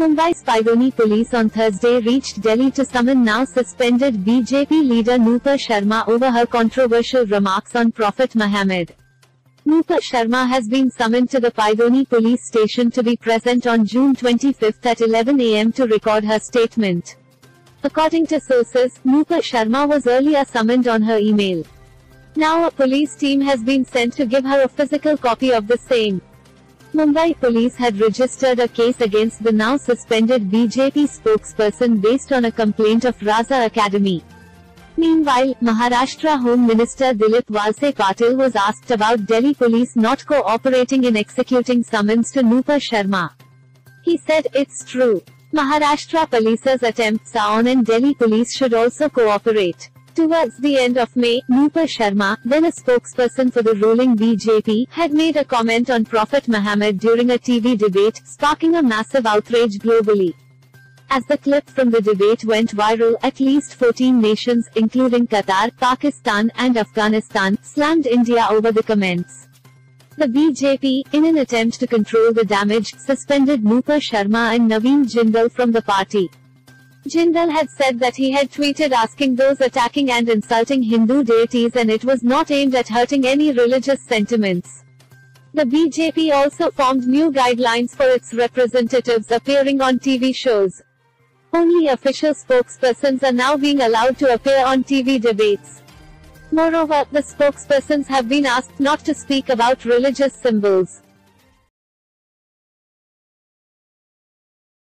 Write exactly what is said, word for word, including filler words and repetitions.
Mumbai's Pydhonie police on Thursday reached Delhi to summon now-suspended B J P leader Nupur Sharma over her controversial remarks on Prophet Muhammad. Nupur Sharma has been summoned to the Pydhonie police station to be present on June twenty-fifth at eleven a m to record her statement. According to sources, Nupur Sharma was earlier summoned on her email. Now a police team has been sent to give her a physical copy of the same. Mumbai Police had registered a case against the now-suspended B J P spokesperson based on a complaint of Raza Academy. Meanwhile, Maharashtra Home Minister Dilip Walse Patil was asked about Delhi police not cooperating in executing summons to Nupur Sharma. He said, "It's true. Maharashtra Police's attempts are on and Delhi police should also cooperate." Towards the end of May, Nupur Sharma, then a spokesperson for the ruling B J P, had made a comment on Prophet Muhammad during a T V debate, sparking a massive outrage globally. As the clip from the debate went viral, at least fourteen nations, including Qatar, Pakistan and Afghanistan, slammed India over the comments. The B J P, in an attempt to control the damage, suspended Nupur Sharma and Naveen Jindal from the party. Jindal had said that he had tweeted asking those attacking and insulting Hindu deities and it was not aimed at hurting any religious sentiments. The B J P also formed new guidelines for its representatives appearing on T V shows. Only official spokespersons are now being allowed to appear on T V debates. Moreover, the spokespersons have been asked not to speak about religious symbols.